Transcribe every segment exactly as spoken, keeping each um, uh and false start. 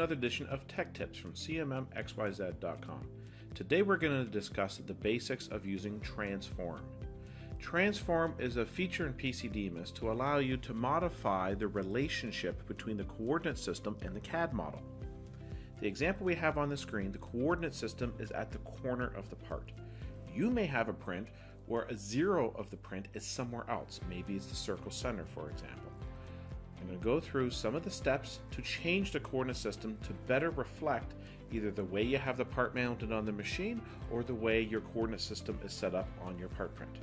another edition of Tech Tips from C M M X Y Z dot com. Today we're going to discuss the basics of using Transform. Transform is a feature in P C D M I S to allow you to modify the relationship between the coordinate system and the C A D model. The example we have on the screen, the coordinate system is at the corner of the part. You may have a print where a zero of the print is somewhere else. Maybe it's the circle center, for example. I'm going to go through some of the steps to change the coordinate system to better reflect either the way you have the part mounted on the machine or the way your coordinate system is set up on your part print.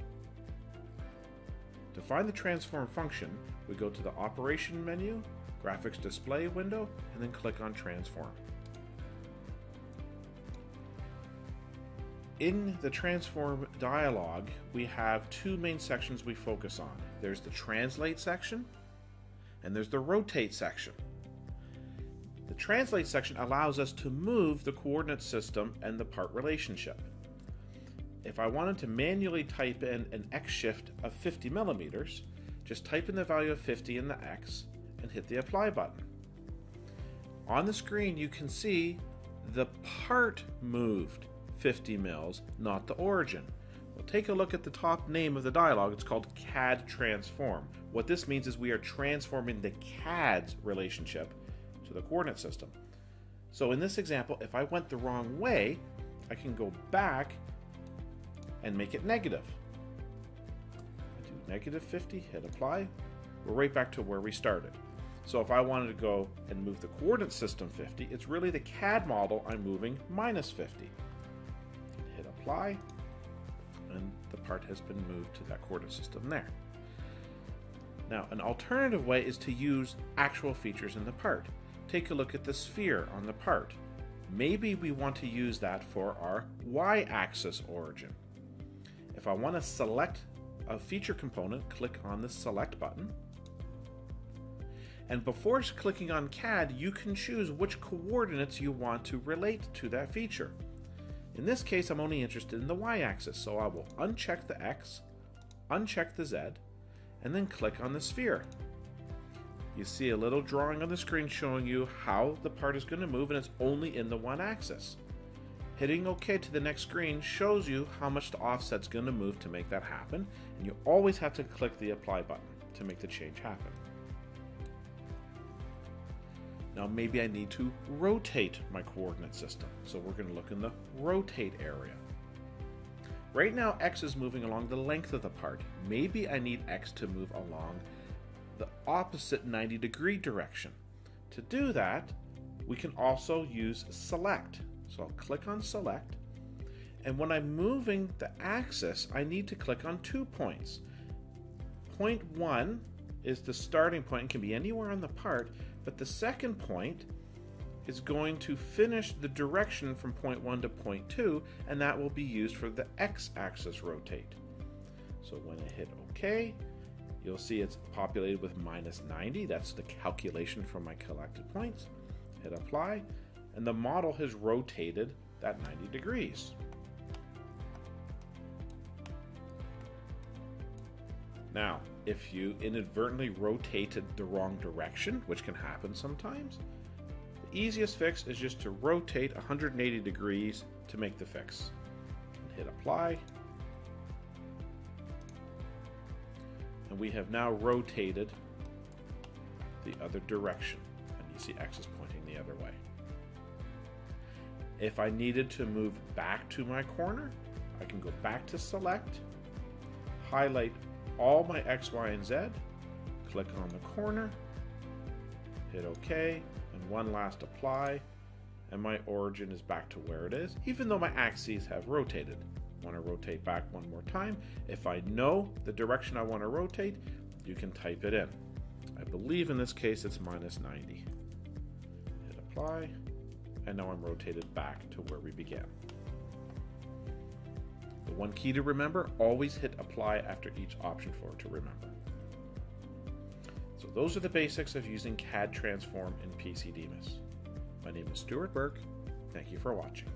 To find the transform function, we go to the Operation menu, Graphics Display window, and then click on Transform. In the Transform dialog, we have two main sections we focus on. There's the Translate section, and there's the Rotate section. The Translate section allows us to move the coordinate system and the part relationship. If I wanted to manually type in an X shift of fifty millimeters, just type in the value of fifty in the X and hit the Apply button. On the screen, you can see the part moved fifty mils, not the origin. Well, take a look at the top name of the dialog. It's called C A D Transform. What this means is we are transforming the C A D's relationship to the coordinate system. So in this example, if I went the wrong way, I can go back and make it negative. I do negative fifty, hit apply. We're right back to where we started. So if I wanted to go and move the coordinate system fifty, it's really the C A D model I'm moving minus fifty. Hit apply, and the part has been moved to that coordinate system there. Now, an alternative way is to use actual features in the part. Take a look at the sphere on the part. Maybe we want to use that for our y-axis origin. If I want to select a feature component, click on the Select button. And before clicking on C A D, you can choose which coordinates you want to relate to that feature. In this case, I'm only interested in the y-axis, so I will uncheck the X, uncheck the Z, and then click on the sphere. You see a little drawing on the screen showing you how the part is going to move, and it's only in the one axis. Hitting OK to the next screen shows you how much the offset's going to move to make that happen, and you always have to click the Apply button to make the change happen. Now maybe I need to rotate my coordinate system. So we're going to look in the rotate area. Right now X is moving along the length of the part. Maybe I need X to move along the opposite ninety degree direction. To do that, we can also use select. So I'll click on select. And when I'm moving the axis, I need to click on two points. Point one is the starting point and can be anywhere on the part, but the second point is going to finish the direction from point one to point two, and that will be used for the x-axis rotate. So when I hit OK, you'll see it's populated with minus ninety. That's the calculation from my collected points. Hit apply, and the model has rotated that ninety degrees. Now, if you inadvertently rotated the wrong direction, which can happen sometimes, the easiest fix is just to rotate one hundred eighty degrees to make the fix. And hit apply. And we have now rotated the other direction. And you see X is pointing the other way. If I needed to move back to my corner, I can go back to select, highlight all my X, Y, and Z, click on the corner, hit OK, and one last apply, and my origin is back to where it is, even though my axes have rotated. I want to rotate back one more time. If I know the direction I want to rotate, you can type it in. I believe in this case it's minus ninety. Hit apply, and now I'm rotated back to where we began. The one key to remember, always hit apply after each option for it to remember. So those are the basics of using C A D Transform in P C D M I S. My name is Stuart Burke. Thank you for watching.